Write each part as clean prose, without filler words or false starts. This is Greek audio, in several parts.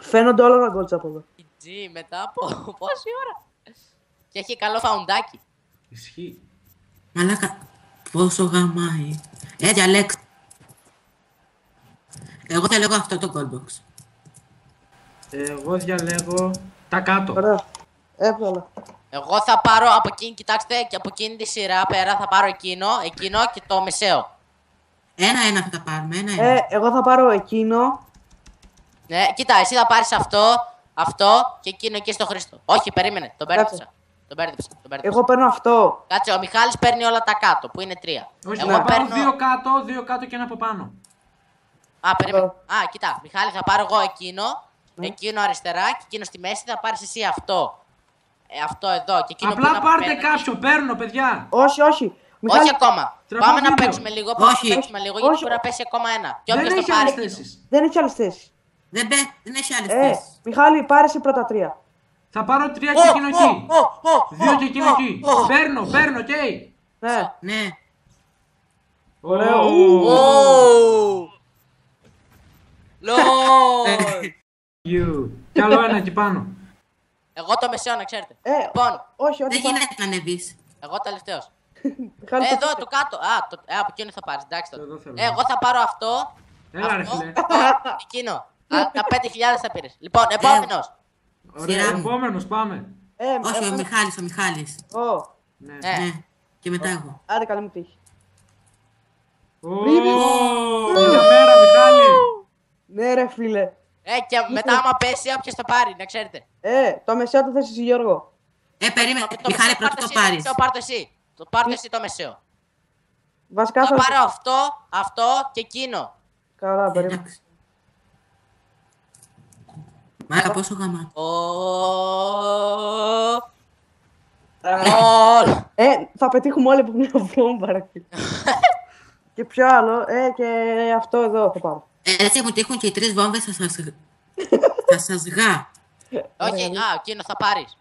Φαίνονται όλα τα γκολτς από εδώ. GG μετά από πόση ώρα. Και έχει καλό φαουντάκι. Ισχύει. Μαλάκα, πόσο γαμάει. Διαλέξτε. Εγώ διαλέγω αυτό το goalbox. Εγώ διαλέγω τα κάτω. Ωραία. Έβγαλα. Εγώ θα πάρω από εκείνη, κοιτάξτε, και από εκείνη τη σειρά πέρα θα πάρω εκείνο και το μεσαίο. Ένα-ένα θα τα πάρουμε, ένα-ένα. Εγώ θα πάρω εκείνο. Ναι, κοίτα, εσύ θα πάρεις αυτό και εκείνο εκεί στο Χρήστο. Όχι, περίμενε, τον πέρδεψα. Εγώ παίρνω αυτό. Κάτσε, ο Μιχάλης παίρνει όλα τα κάτω, που είναι τρία. Όχι, εγώ παίρνω δύο κάτω και ένα από πάνω. Α, περίμενε. Α, κοίτα, Μιχάλη, θα πάρω εγώ εκείνο αριστερά και εκείνο στη μέση θα πάρεις εσύ αυτό. Αυτό εδώ και εκείνο. Απλά πάρτε κάποιο, παίρνω, παιδιά. Όχι. Μιχάλη... Όχι ακόμα. Πάμε να παίξουμε λίγο. Πάμε να παίξουμε λίγο. Γιατί μπορεί να πέσει ακόμα ένα. Και όποιος το πάρει. Δεν έχει άλλες θέσεις. Μιχάλη, πάρεσαι πρώτα τρία. Θα πάρω τρία και εκείνο εκεί. Δύο και εκείνο εκεί. Παίρνω, οκ. Ναι. Ωραίο. Λόι. Κι άλλο ένα εκεί πάνω. Εγώ το μεσαίο, να ξέρετε. Λοιπόν. Δεν γίνεται να ανεβείς. Εγώ τελευταίος. Εδώ το κάτω. Από εκείνο θα πάρεις. Εντάξει τότε. Εγώ θα πάρω αυτό. Έλα ρε φίλε. Εκείνο. Τα 5.000 θα πήρες. Λοιπόν, επόμενος. Ωραία, επόμενος πάμε. Όχι, ο Μιχάλης. Ναι. Και μετά εγώ. Άντε καλή μου τύχη. Καλημέρα Μιχάλη. Ναι ρε φίλε. Και μετά άμα πέσει όποιος το πάρει, να ξέρετε. Το μεσαίο το θες εσύ Γιώργο. Περίμενε, Μιχάλη πρώτα το πάρεις. Πάρτε εσύ το μεσαίο. Βασικά θα πάρω αυτό και εκείνο. Καλά, περίμενα. Μάρα, πόσο γαμά. Θα πετύχουμε όλοι από μια βόμβα. Και ποιο άλλο, και αυτό εδώ θα πάρω. Έτσι μου τύχουν και οι τρεις βόμβες, θα σας γά. Όχι, εκείνο θα πάρεις.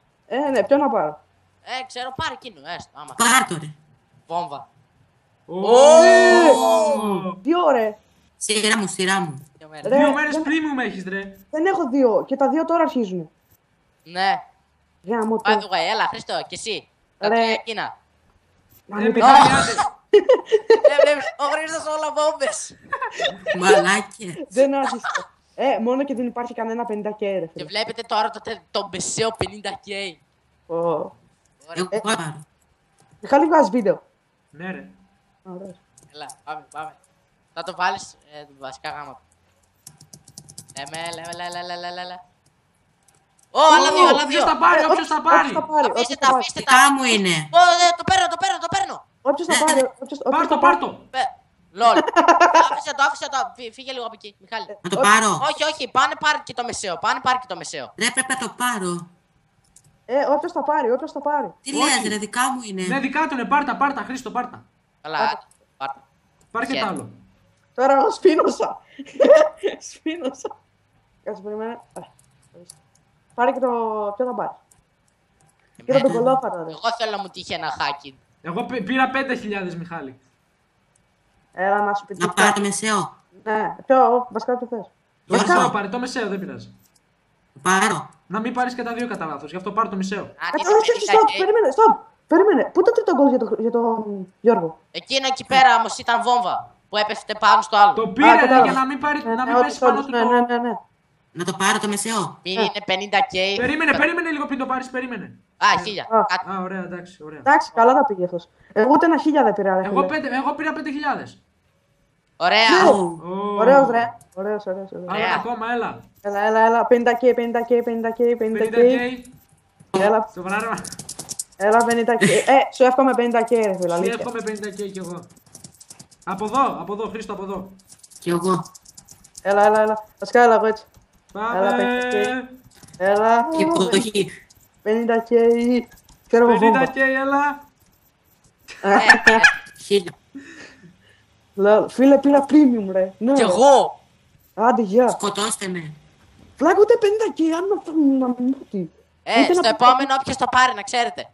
Ναι, ποιο να πάρω. Ξέρω, πάρε εκείνο, άμα. Πάρτο, ρε. Βόμβα. Τι ωραία. Σειρά μου. 2 μέρες πριν μου έχεις, ρε. Δεν έχω 2 και τα 2 τώρα αρχίζουν. Ναι. Πάει του γαϊ, έλα, Χρήστο, κι εσύ. Τα 3 εκείνα. Ρε, πηγάζει, άντε. Ο Χρήστος όλα βόμπες. Μαλάκες. Δεν άρχισε. Μόνο και δεν υπάρχει κανένα 50K, ρε. Και βλέπετε τώρα το μεσαίο 50K. Μιχάλη, βγάζεις βίντεο. Ναι, ρε. Έλα, πάμε. Θα το βάλεις βασικά γάμα. Λέμε. Άλλα δύο. Όποιος θα πάρει. Αφήστε τα. Μου είναι. Το παίρνω. Πάρ' το. Λόλ. Άφησε το. Φύγε λίγο από εκεί, Μιχάλη. Να το πάρω. Όχι. Πάνε πάρει και το μεσαίο. Ρε, πρέπει να το πάρω. Όποιος θα πάρει. Τι λες, ρε, δικά μου είναι. Ναι, δικά του είναι. Πάρ' τα, Χρήστο, πάρ' τα. Καλά, πάρ' και τ' άλλο. Τώρα εγώ σπίνωσα. Κάτσε, περίμενε. Πάρε και το... ποιο θα πάρει. Πήρα τον κολόφαρα, ρε. Εγώ θέλω να μου τύχει ένα χάκι. Εγώ πήρα 5.000, Μιχάλη. Έλα να σου πει... Να πάρω το μεσαίο. Ναι, βασικά το θες. Το μεσαίο, δεν πειράζει. Πάρω. Να μην πάρεις και τα δύο κατά λάθος, γι' αυτό πάρω το μεσαίο. Περίμενε, πού το τρίτο γκολ για τον Γιώργο. Εκείνο εκεί πέρα όμως ήταν βόμβα. Που έπεφτε πάνω στο άλλο. Το πήρε για να μην πέσει πάνω του. Ναι. Να το πάρω το μεσαίο. Είναι 50K. Περίμενε λίγο πριν το πάρεις, περίμενε. Α, 1000. Α, ωραία, εντάξει. Εντάξει, καλά τα πήγε αυτός. Εγώ ούτε ένα 1000 δεν πήρα. Εγώ πήρα 5000. Ωραία. Ωραίος. Άλλα ακόμα, έλα. Έλα, 50K. Έλα, 50K. Σου εύχομαι 50K, ρε φίλε. Σου εύχομαι 50K κι εγώ. Από εδώ, Χρήστο, από εδώ. Κι εγώ. Έλα. Βασικά, έλα εγώ έτσι. Πάμε. Έλα. Και υποδοχή. 50K. 50K, έλα. Φίλε, πήρα premium, ρε. Κι εγώ. Άντε, γεια. Σκοτώστε με. Φλάκ, ούτε 50K, αν να φύγουν να μην. Στο επόμενο, όποιος το πάρει, να ξέρετε.